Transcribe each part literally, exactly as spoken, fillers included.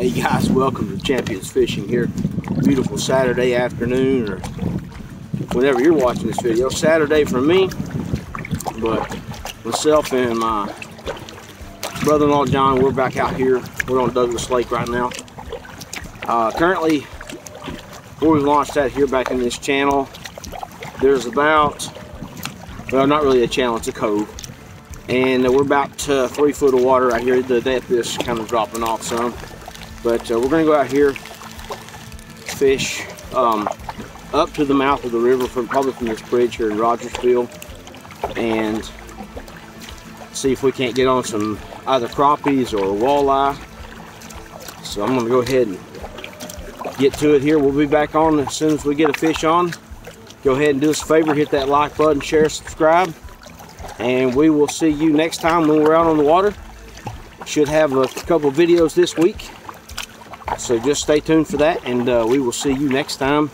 Hey guys, welcome to Champions Fishing here. Beautiful Saturday afternoon, or whenever you're watching this video. Saturday for me, but myself and my brother-in-law John, we're back out here. We're on Douglas Lake right now. Uh, currently, before we launched out here back in this channel, there's about, well, not really a channel, it's a cove. And we're about to three foot of water out here. The depth is kind of dropping off some. But uh, we're gonna go out here, fish um, up to the mouth of the river, from probably from this bridge here in Rogersville, and see if we can't get on some either crappies or walleye. So I'm gonna go ahead and get to it here. We'll be back on as soon as we get a fish on. Go ahead and do us a favor, hit that like button, share, subscribe. And we will see you next time when we're out on the water. Should have a couple videos this week, so just stay tuned for that, and uh, we will see you next time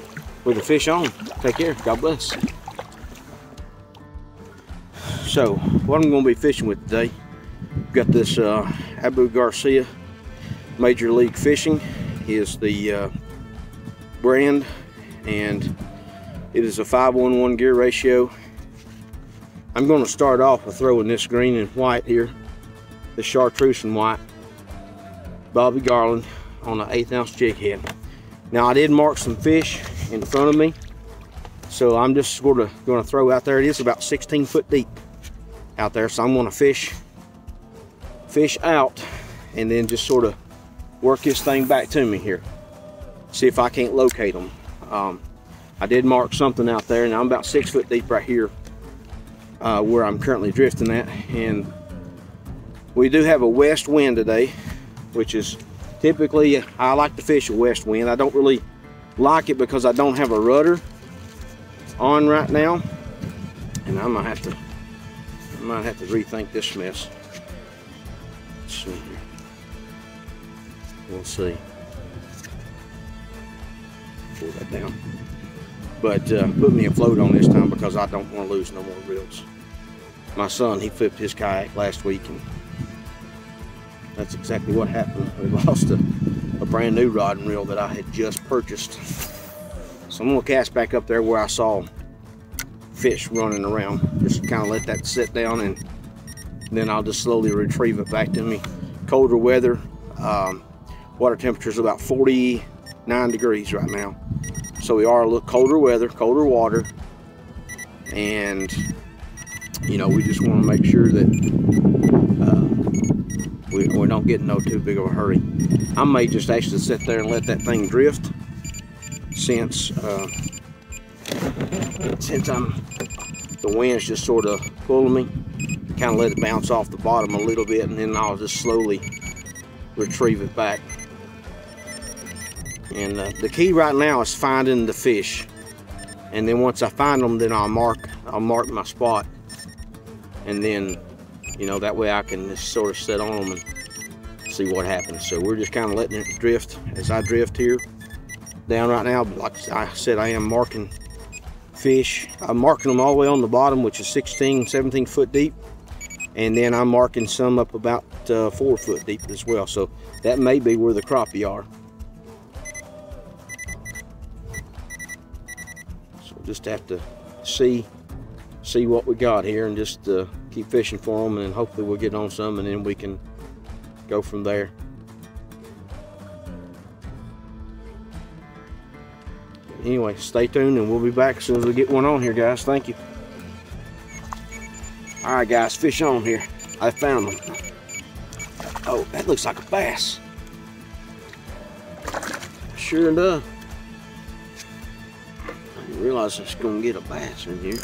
with a fish on. Take care. God bless. So what I'm going to be fishing with today, got this uh, Abu Garcia Major League Fishing is the uh, brand, and it is a five one one gear ratio. I'm going to start off with throwing this green and white here, the chartreuse and white, Bobby Garland, on an eighth ounce jig head. Now I did mark some fish in front of me, so I'm just sort of going to throw out there. It is about sixteen foot deep out there, so I'm going to fish, fish out, and then just sort of work this thing back to me here. See if I can't locate them. Um, I did mark something out there, and I'm about six foot deep right here. Uh, where I'm currently drifting at, and we do have a west wind today, which is typically, I like to fish a west wind. I don't really like it because I don't have a rudder on right now, and I might have to I might have to rethink this mess. Let's see here. We'll see. Pull that down. But uh, put me afloat on this time, because I don't want to lose no more reels. My son, he flipped his kayak last week, and that's exactly what happened. We lost a, a brand new rod and reel that I had just purchased. So I'm going to cast back up there where I saw fish running around. Just kind of let that sit down, and then I'll just slowly retrieve it back to me. Colder weather, um, water temperature is about forty-nine degrees right now. So we are a little colder weather, colder water, and you know, we just want to make sure that uh, we, we don't get in no too big of a hurry. I may just actually sit there and let that thing drift, since uh, since I'm the wind's just sort of pulling me. Kind of let it bounce off the bottom a little bit, and then I'll just slowly retrieve it back. And uh, the key right now is finding the fish, and then once I find them, then I'll mark I'll mark my spot, and then you know, that way I can just sort of sit on them and see what happens. So we're just kind of letting it drift as I drift here down right now. Like I said, I am marking fish. I'm marking them all the way on the bottom, which is sixteen, seventeen foot deep, and then I'm marking some up about uh, four foot deep as well. So that may be where the crappie are. Just have to see see what we got here, and just uh, keep fishing for them, and hopefully we'll get on some, and then we can go from there. Anyway, stay tuned, and we'll be back as soon as we get one on here, guys. Thank you. All right guys, fish on here. I found them. Oh, that looks like a bass. Sure enough. Realize it's gonna get a bass in here.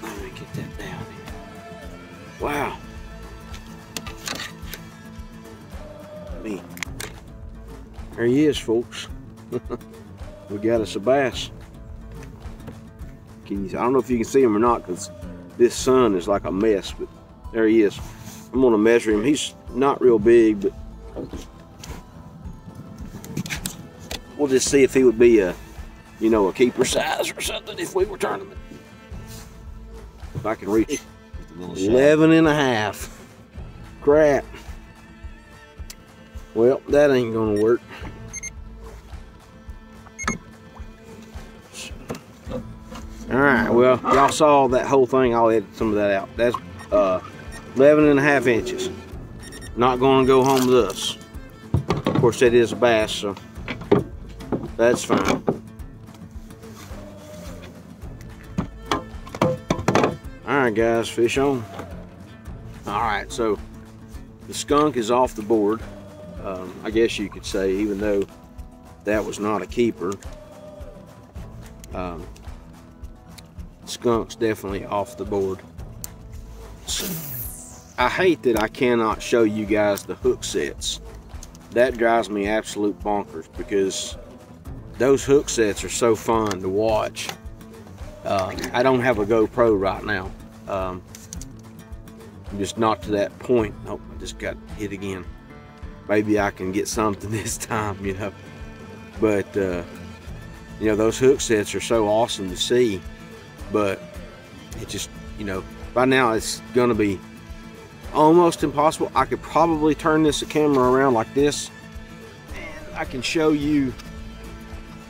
Let me get that down here. Wow. Me. There he is, folks. We got us a bass. Can you, I don't know if you can see him or not, because this sun is like a mess, but there he is. I'm gonna measure him. He's not real big, but we'll just see if he would be a, you know, a keeper size or something if we were tournament. If I can reach a little shy. eleven and a half. Crap. Well, that ain't gonna work. Alright, well, y'all saw that whole thing. I'll edit some of that out. That's uh, eleven and a half inches. Not gonna go home with us. Of course, that is a bass, so that's fine. Alright, guys, fish on. Alright, so the skunk is off the board. Um, I guess you could say, even though that was not a keeper, um, skunk's definitely off the board. So, I hate that I cannot show you guys the hook sets. That drives me absolute bonkers because those hook sets are so fun to watch. Uh, I don't have a GoPro right now. Um, I'm just not to that point. Oh, I just got hit again. Maybe I can get something this time, you know. But, uh, you know, those hook sets are so awesome to see. But it just, you know, by now it's going to be almost impossible. I could probably turn this camera around like this. And I can show you,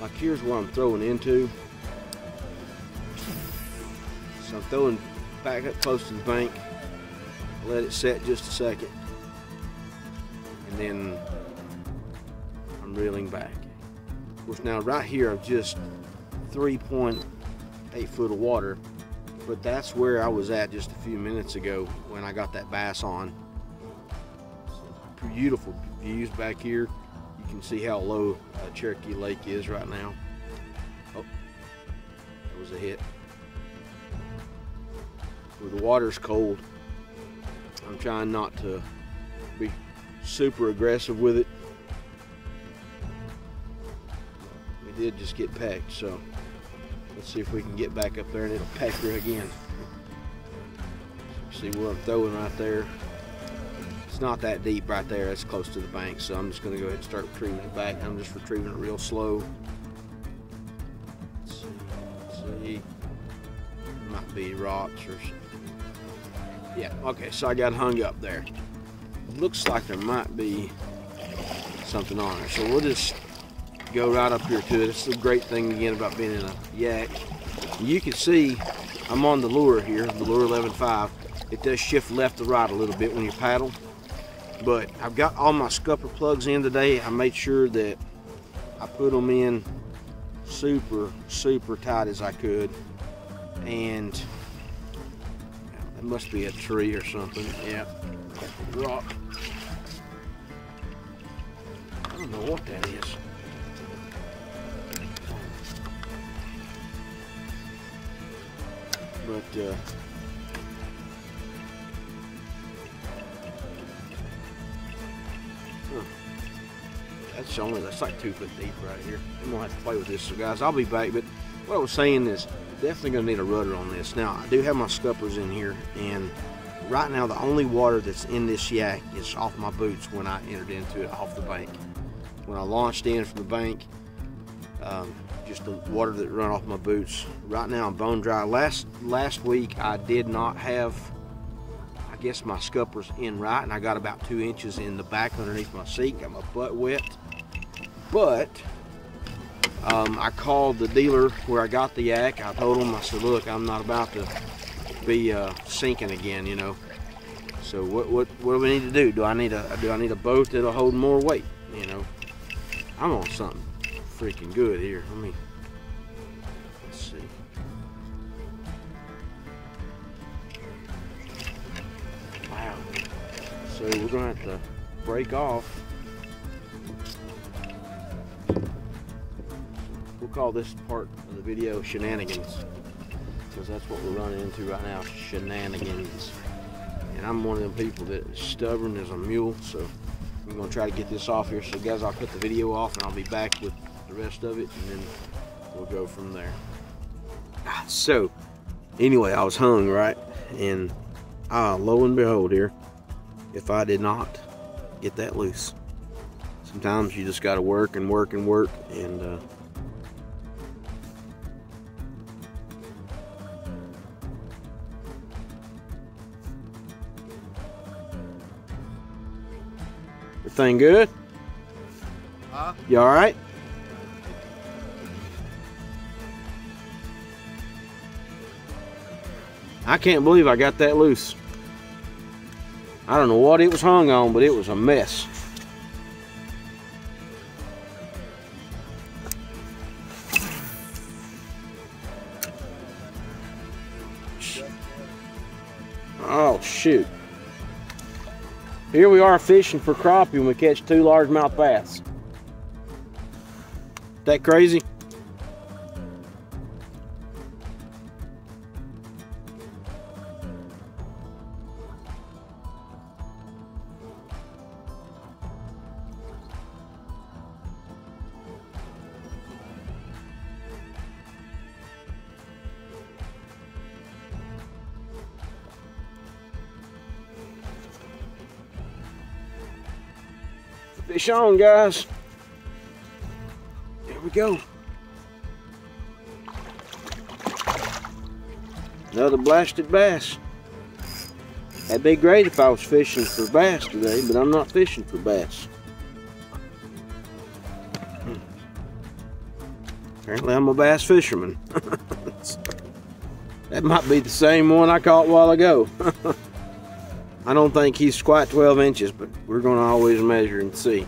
like, here's what I'm throwing into. So I'm throwing back up close to the bank. Let it set just a second. And then I'm reeling back. Of course, now right here I'm just three point eight foot of water, but that's where I was at just a few minutes ago when I got that bass on. Beautiful views back here. You can see how low uh, Cherokee Lake is right now. Oh, that was a hit. Well, the water's cold. I'm trying not to be super aggressive with it. We did just get pecked, so let's see if we can get back up there and it'll peck her again. See what I'm throwing right there. It's not that deep right there, that's close to the bank, so I'm just gonna go ahead and start retrieving it back. I'm just retrieving it real slow. Let's see, let's see. Might be rocks or something. Yeah, okay, so I got hung up there. Looks like there might be something on there, so we'll just go right up here to it. It's the great thing again about being in a yak. You can see I'm on the lure here, the lure eleven point five. It does shift left to right a little bit when you paddle, but I've got all my scupper plugs in today. I made sure that I put them in super, super tight as I could, and it must be a tree or something. Yeah, rock. I don't know what that is. But uh, huh. that's only that's like two foot deep right here. I'm gonna have to play with this, so guys, I'll be back. But what I was saying is, definitely gonna need a rudder on this. Now I do have my scuppers in here, and right now the only water that's in this yak is off my boots when I entered into it off the bank. When I launched in from the bank. Um, just the water that run off my boots. Right now I'm bone dry. Last last week I did not have, I guess, my scuppers in right, and I got about two inches in the back underneath my seat. Got my butt wet. But um, I called the dealer where I got the yak. I told him, I said, look, I'm not about to be uh, sinking again, you know. So what what what do we need to do? Do I need a do I need a boat that'll hold more weight? You know, I'm on something freaking good here. Let me let's see. Wow. So we're gonna have to break off. We'll call this part of the video shenanigans, because that's what we're running into right now, shenanigans. And I'm one of them people that is stubborn as a mule, so I'm gonna try to get this off here. So guys, I'll cut the video off and I'll be back with the rest of it, and then we'll go from there. So anyway, I was hung, right? And ah, lo and behold here, if I did not get that loose. Sometimes you just got to work and work and work, and uh, Everything good? Huh? You all right? I can't believe I got that loose. I don't know what it was hung on, but it was a mess. Oh, shoot. Here we are fishing for crappie when we catch two largemouth bass. That crazy? Fish on, guys. Here we go. Another blasted bass. That'd be great if I was fishing for bass today, but I'm not fishing for bass. Apparently I'm a bass fisherman. That might be the same one I caught a while ago. I don't think he's quite twelve inches, but we're going to always measure and see.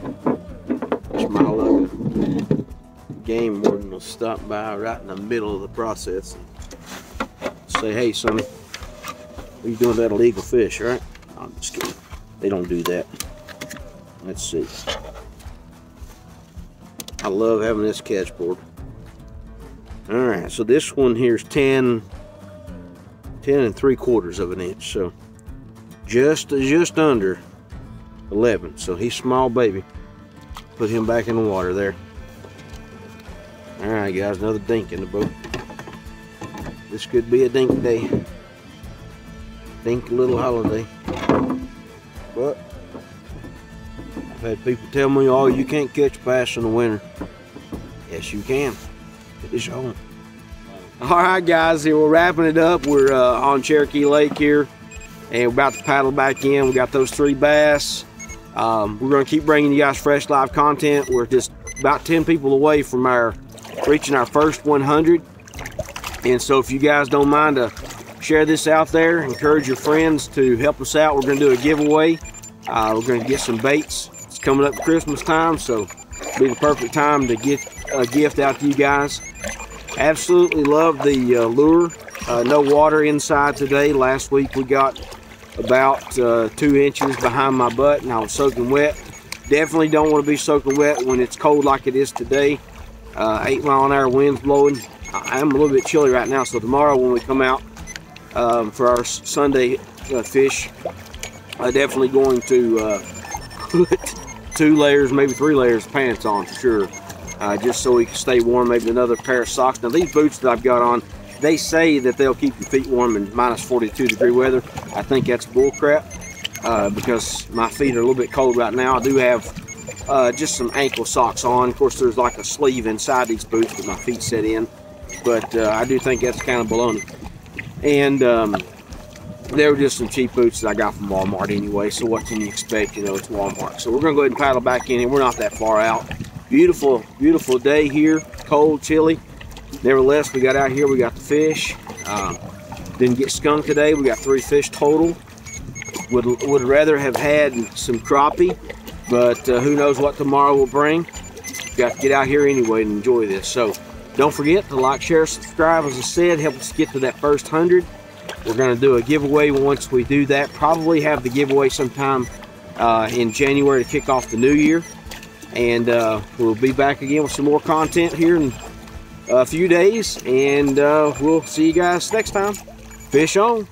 Just my luck. Game warden will stop by right in the middle of the process and say, "Hey, son, what are you doing with that illegal fish, right?" I'm just kidding. They don't do that. Let's see. I love having this catch board. All right, so this one here is ten, ten and three quarters of an inch, so. Just, just under eleven, so he's small baby. Put him back in the water there. All right, guys, another dink in the boat. This could be a dink day. Dink little holiday. But I've had people tell me, "Oh, you can't catch bass in the winter." Yes, you can. It's on. All right, guys, here we're wrapping it up. We're uh, on Cherokee Lake here. And we're about to paddle back in. We got those three bass. Um, we're gonna keep bringing you guys fresh live content. We're just about ten people away from our reaching our first one hundred. And so if you guys don't mind to share this out there, encourage your friends to help us out. We're gonna do a giveaway. Uh, we're gonna get some baits. It's coming up Christmas time, so it'll be the perfect time to get a gift out to you guys. Absolutely love the uh, lure. Uh, no water inside today. Last week we got about uh, two inches behind my butt and I was soaking wet. Definitely don't want to be soaking wet when it's cold like it is today. Uh, eight mile an hour winds blowing. I am a little bit chilly right now, so tomorrow when we come out um, for our Sunday uh, fish, I'm definitely going to uh, put two layers, maybe three layers of pants on for sure, uh, just so we can stay warm, maybe another pair of socks. Now these boots that I've got on, they say that they'll keep your feet warm in minus forty-two degree weather. I think that's bull crap uh, because my feet are a little bit cold right now. I do have uh, just some ankle socks on. Of course, there's like a sleeve inside these boots because my feet set in. But uh, I do think that's kind of baloney. And um, they were just some cheap boots that I got from Walmart anyway. So what can you expect? You know, it's Walmart. So we're going to go ahead and paddle back in. And we're not that far out. Beautiful, beautiful day here. Cold, chilly. Nevertheless, we got out here, we got the fish. Um, didn't get skunked today. We got three fish total. Would, would rather have had some crappie, but uh, who knows what tomorrow will bring. Got to get out here anyway and enjoy this. So don't forget to like, share, subscribe. As I said, help us get to that first hundred. We're going to do a giveaway once we do that. Probably have the giveaway sometime uh, in January to kick off the new year. And uh, we'll be back again with some more content here in a few days, and uh, we'll see you guys next time. Fish on!